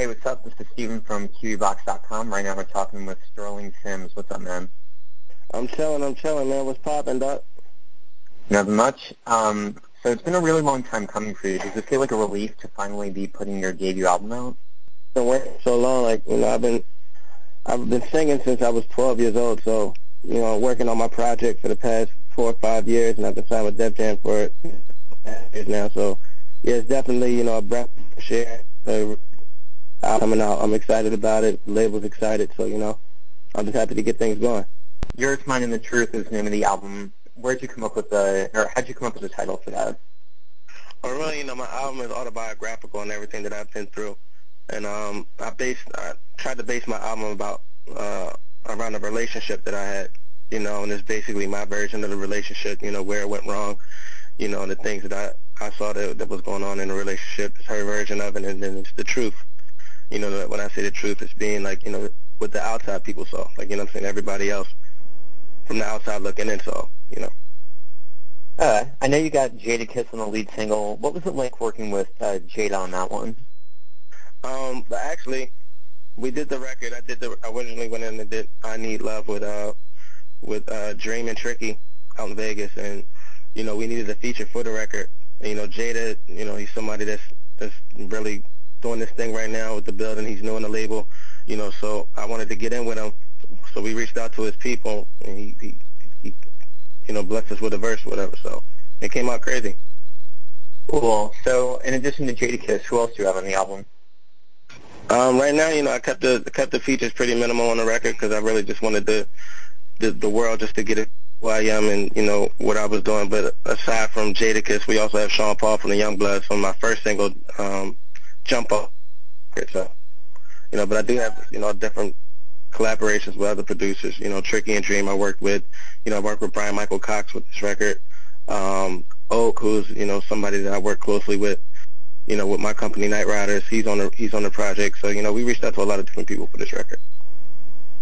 Hey, what's up? This is Steven from Kiwibox.com. Right now we're talking with Sterling Simms. What's up, man? I'm chilling, man. What's poppin', Doc? Nothing much. So it's been a really long time coming for you. Does it feel like a relief to finally be putting your debut album out? I've been waiting so long. Like, you know, I've been singing since I was 12 years old, so, you know, working on my project for the past 4 or 5 years, and I've been signed with Def Jam for 5 years now, so, yeah, it's definitely, you know, a breath of share. Coming out. I'm excited about it. The label's excited, so, you know, I'm just happy to get things going. Yours, Mine and the Truth is the name of the album. How'd you come up with the title for that? Oh, really, you know, my album is autobiographical and everything that I've been through. And I tried to base my album around a relationship that I had, you know, and it's basically my version of the relationship, you know, where it went wrong, you know, and the things that I saw that was going on in the relationship. It's her version of it, and then it's the truth. You know, when I say the truth, it's being like, you know, what the outside people saw. Like, you know what I'm saying, everybody else from the outside looking in saw, you know. I know you got Jadakiss on the lead single. What was it like working with Jada on that one? Actually, we did the record. I originally went in and did I Need Love with Dream and Tricky out in Vegas. And, you know, we needed a feature for the record. And, you know, Jada, you know, he's somebody that's really doing this thing right now with the building. He's new on the label, you know, so I wanted to get in with him. So we reached out to his people, and he you know, blessed us with a verse or whatever. So it came out crazy. Cool. So in addition to Jadakiss, who else do you have on the album? Right now, you know, I kept the features pretty minimal on the record because I really just wanted the world just to get it who I am and, you know, what I was doing. But aside from Jadakiss, we also have Sean Paul from the Young Bloods from my first single, Jump Up. So, you know, but I do have, you know, different collaborations with other producers. You know, Tricky and Dream I worked with. You know, I worked with Brian Michael Cox with this record. Oak, who's, you know, somebody that I work closely with, you know, with my company, Night Riders. He's on the project. So, you know, we reached out to a lot of different people for this record.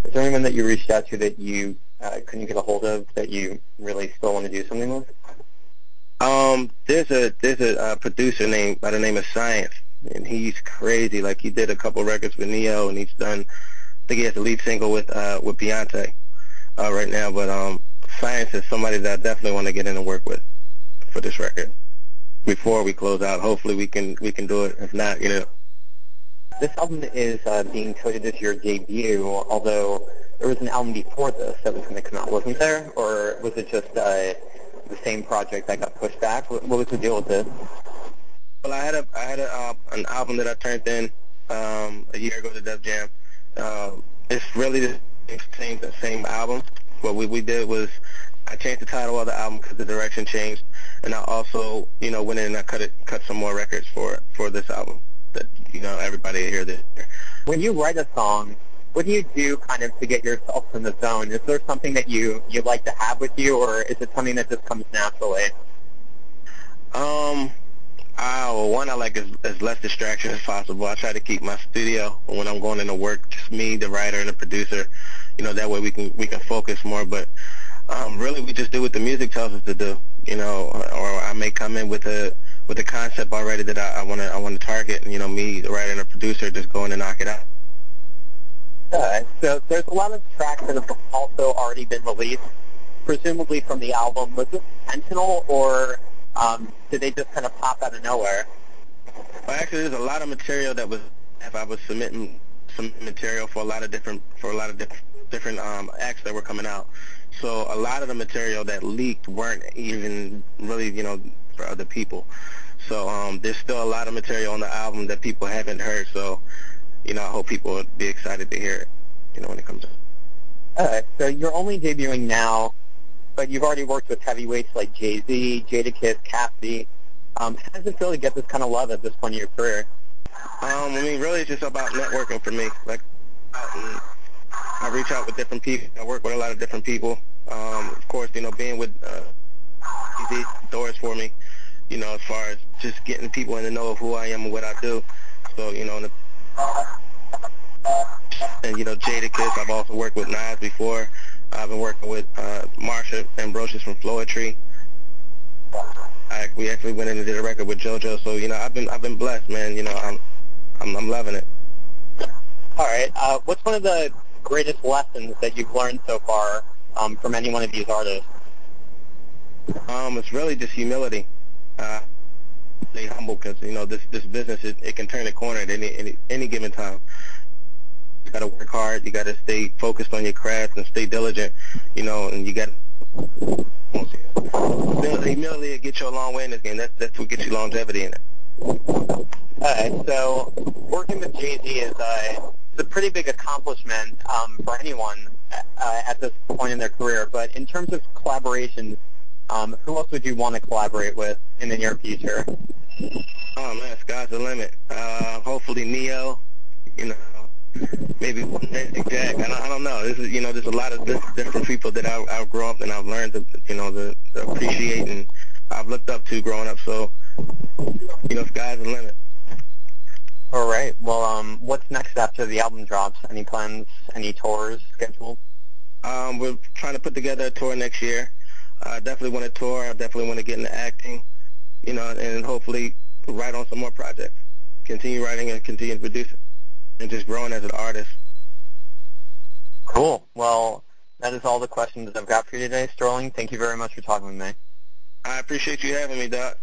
Is there anyone that you reached out to that you couldn't get a hold of that you really still want to do something with? There's a producer named by the name of Science. And he's crazy. Like, he did a couple records with Neo, and he's done, I think he has the lead single with Beyonce right now. But Science is somebody that I definitely want to get in and work with for this record before we close out. Hopefully we can do it. If not, you know. This album is being coded as your debut, although there was an album before this that was going to come out, wasn't there? Or was it just the same project that got pushed back? What was the deal with it? Well, I had an album that I turned in a year ago to Def Jam. It's really the same album. What we did was I changed the title of the album because the direction changed, and I also, you know, went in and I cut some more records for this album that, you know, everybody hear this. When you write a song, what do you do kind of to get yourself in the zone? Is there something that you like to have with you, or is it something that just comes naturally? I like as less distraction as possible. I try to keep my studio when I'm going into work, just me, the writer, and the producer. You know, that way we can focus more. But really, we just do what the music tells us to do. You know, or I may come in with a concept already that I want to target. And, you know, me, the writer, and the producer, just going to knock it out. So there's a lot of tracks that have also already been released, presumably from the album. Was this intentional, or did they just kind of pop out of nowhere? Well, actually, there's a lot of material that was. If I was submitting some material for a lot of different acts that were coming out, so a lot of the material that leaked weren't even really, you know, for other people. So there's still a lot of material on the album that people haven't heard. So, you know, I hope people would be excited to hear it, you know, when it comes out. All right. So you're only debuting now, but you've already worked with heavyweights like Jay-Z, Jadakiss, Cassie. How does it feel to get this kind of love at this point in your career? I mean, really it's just about networking for me. Like, I reach out with different people. I work with a lot of different people. Of course, you know, being with Jay-Z, doors for me, you know, as far as just getting people in the know of who I am and what I do. So, you know, and you know, Jadakiss, I've also worked with Nas before. I've been working with Marsha Ambrosius from Floetry. We actually went in and did a record with JoJo, so, you know, I've been blessed, man. You know, I'm loving it. All right. What's one of the greatest lessons that you've learned so far from any one of these artists? It's really just humility. Stay humble, because you know this business it can turn a corner at any given time. You gotta work hard. You gotta stay focused on your craft and stay diligent. You know, and you gotta humility will get you a long way in this game. That's what gets you longevity in it. All right. So working with Jay-Z is a pretty big accomplishment for anyone at this point in their career. But in terms of collaborations, who else would you want to collaborate with in the near future? Oh man, sky's the limit. Hopefully Neo. You know, maybe Jack. I don't know. This is, you know, there's a lot of different people that I've grown up and I've learned to, you know, to appreciate and I've looked up to growing up. So, you know, sky's the limit. All right. Well, what's next after the album drops? Any plans? Any tours scheduled? We're trying to put together a tour next year. I definitely want to tour. I definitely want to get into acting, you know, and hopefully write on some more projects. Continue writing and continue producing and just growing as an artist. Cool. Well, that is all the questions I've got for you today, Sterling. Thank you very much for talking with me. I appreciate you having me, Doc.